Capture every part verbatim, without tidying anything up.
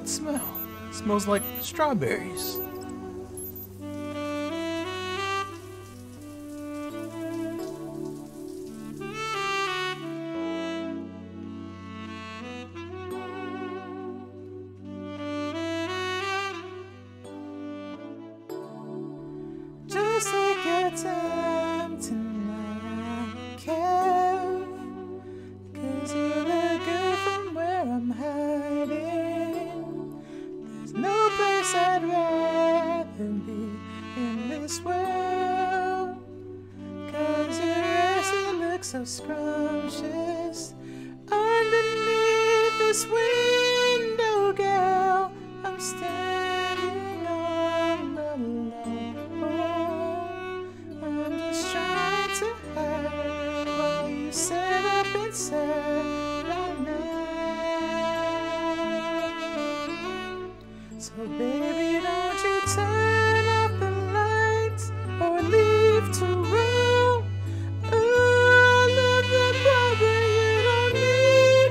that smell? It smells like strawberries. Just like your time tonight, I don't care, 'cause you look good from where I'm hiding. There's no place I'd rather be in this world, 'cause your dress, it looks so scrumptious underneath this window, girl. I'm standing so, baby, don't you turn off the lights or leave too room. All of the problem, you don't need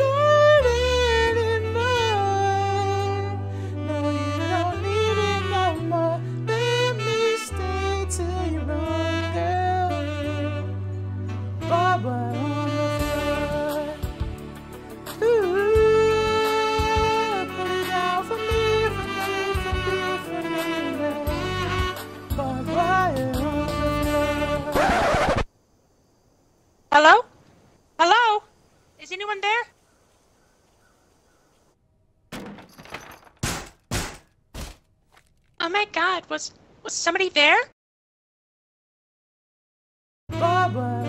it anymore. No, you don't need it no more. Let me stay till you're on, girl. Barbara on the floor. Ooh. Hello? Hello? Is anyone there? Oh my God, was was somebody there? Barbara.